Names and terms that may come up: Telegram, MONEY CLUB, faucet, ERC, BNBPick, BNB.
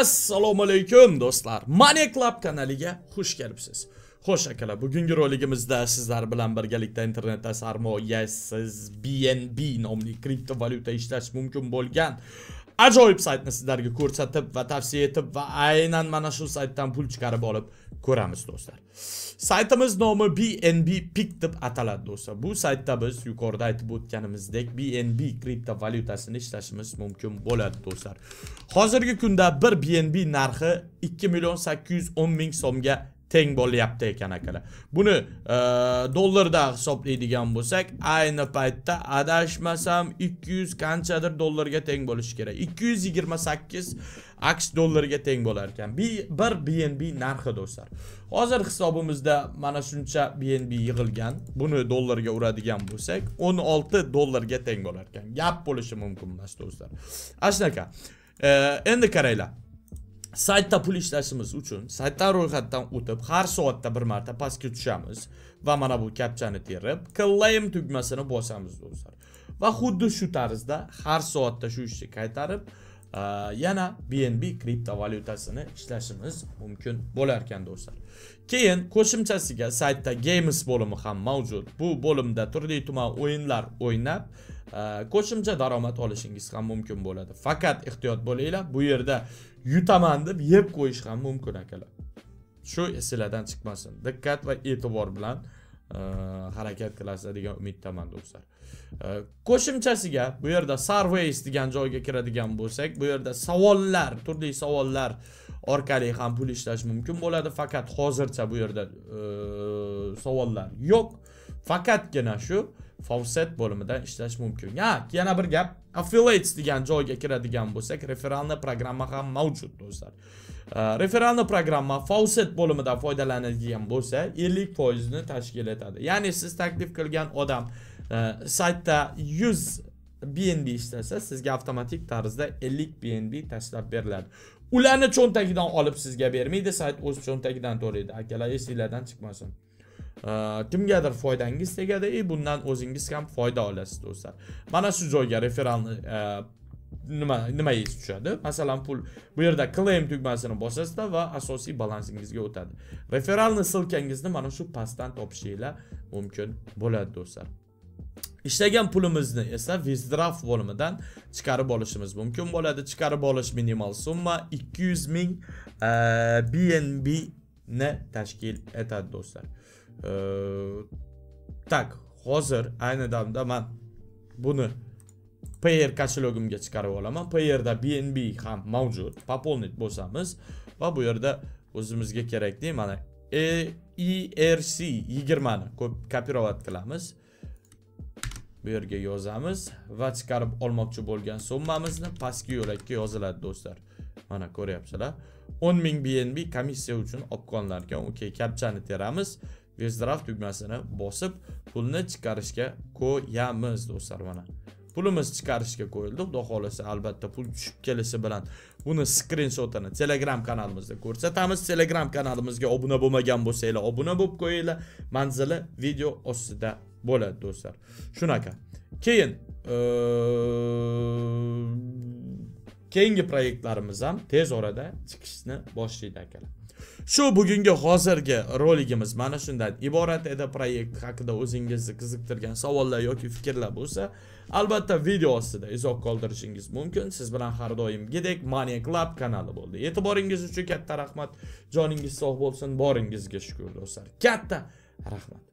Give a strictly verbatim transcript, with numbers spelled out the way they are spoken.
Assalomu alaykum dostlar. Money Club kanaliga xush kelibsiz. Xo'sh akalar, bugungi roligimizda sizlar bilan birgalikda internetda sarmoyasiz B N B nomli kripto valyuta ishlash mumkin bo'lgan ajoyib saytni sizlarga ko'rsatib va tavsiya etib va aynan mana shu saytdan pul chiqarib olib ko'ramiz dostlar. Saytimiz nomi B N B Pick deb ataladi dostlar. Bu saytda biz yuqorida aytib o'tganimizdek B N B kripto valyutasini ishlashimiz mumkin bo'ladi dostlar. Hozirgi kunda bir B N B narxi ikki million sakkiz yuz o'n ming so'mga teng bo'lyapti ekan akalar. Buni e, dollarda hisoblaydigan bo'lsak, ayni paytda adashmasam ikki yuz qanchadir dollarga teng bo'lishi kerak. ikki yuz yigirma sakkiz A K S dollariga teng bo'lar ekan. bir B N B narxi do'stlar. Hozir hisobimizda mana shuncha B N B yig'ilgan. Buni dollarga uradigan bo'lsak, o'n olti dollarga teng bo'lar ekan. Gap bo'lishi mumkin emas do'stlar. Ashnaka. Endi qaranglar. Saytda pul ishlashimiz uchun saytdan ro'yxatdan o'tib har soatda bir marta pastga tushamiz va mana bu kapchani terib claim tugmasini bosamiz do'stlar. Va xuddi shu tarzda har soatda shu ishni qaytarib yana B N B kripto valyutasini ishlashimiz mumkin bo'lar ekan do'stlar. Keyin qo'shimchasiga saytda games bo'limi ham mavjud. Bu bo'limda turli-tuman o'yinlar o'ynab qo'shimcha daromad olishingiz ham mumkin bo'ladi. Faqat ehtiyot bo'linglar, bu yerda yutaman deb yeb qo'yish ham mumkin akalar. Shu esingizdan chiqmasin. Diqqat va e'tibor bilan harakat qilasiz degan umiddaman do'stlar. Qo'shimchasiga bu yerda surveys degan joyga kiradigan bo'lsak, bu yerda savollar, turli savollar orqali ham pul ishlash mumkin bo'ladi. Faqat hozircha bu yerda savollar yo'q. Faqatgina shu Faucet bo'limidan ishlash mumkin. Ya, yana bir gap, affiliates degan joyga kiradigan bo'lsak, referalni programma ham mavjud do'stlar. Referalni programma Faucet bo'limidan foydalanadigan bo'lsa, ellik foiz ni tashkil etadi. Ya'ni siz taklif qilgan odam saytda yuz B N B ishlasa, sizga avtomatik tarzda ellik B N B tashlab beriladi. Ularni cho'ntagidan olib sizga bermaydi, sayt o'z cho'ntagidan to'laydi. Akalar, esingizdan chiqmasin. Kimgadir foydangiz tegadi, e, bundan o'zingiz ham foyda olasiz do'stlar. Mana shu joyga referalni nima nima yeysiz tushadi. Masalan, pul bu yerda claim tugmasini bosasizda va asosiy balansingizga o'tadi. Referalni silkangizni mana shu pastdan topishingiz mumkin bo'ladi do'stlar. Ishlagan pulimizni esa withdraw bo'limidan chiqarib olishimiz mumkin bo'ladi. Chiqarib olish minimal summa ikki yuz ming B N B ni tashkil etadi do'stlar. Ee, tak hozir ayni damda men buni Payer kashelogimga chiqarib olaman. Payerda B N B ham mavjud. Popolnit bo'lsamiz va bu yerda o'zimizga kerakli mana E R C yigirma ni kopirovat qilamiz. Bu yerga yozamiz va chiqarib olmoqchi bo'lgan summamizni pastki yo'lakka yoziladi do'stlar. Mana ko'ryapsizlar. o'n ming B N B komissiya uchun olib qolingan ekan. Okey, kapchani teramiz. Withdraw tugmasini bosib pulni chiqarishga qo'yamiz do'stlar. Mana pulimiz chiqarishga qo'yildi. Xudo xolasa albatta pul tushib kelishi bilan buni screenshotini Telegram kanalimizda ko'rsatamiz. Telegram kanalimizga obuna bo'lmagan bo'lsanglar, obuna bo'lib qo'yinglar. Manzili video ostida bo'ladi do'stlar. Shunaqa. Keyin keyingi proyektlarimiz ham tez orada chiqishni boshlaydi akalar. Shu bugungi hozirgi roligimiz mana shundan iborat edi. Proyekt haqida o'zingizni qiziqtirgan savollar yoki fikrlar bo'lsa, albatta video ostida izoh qoldirishingiz mumkin. Siz bilan har doimgidek Money Club kanali bo'ldi. E'tiboringiz uchun katta rahmat. Joningiz sog' bo'lsin. Boringizga shukr do'stlar. Katta rahmat.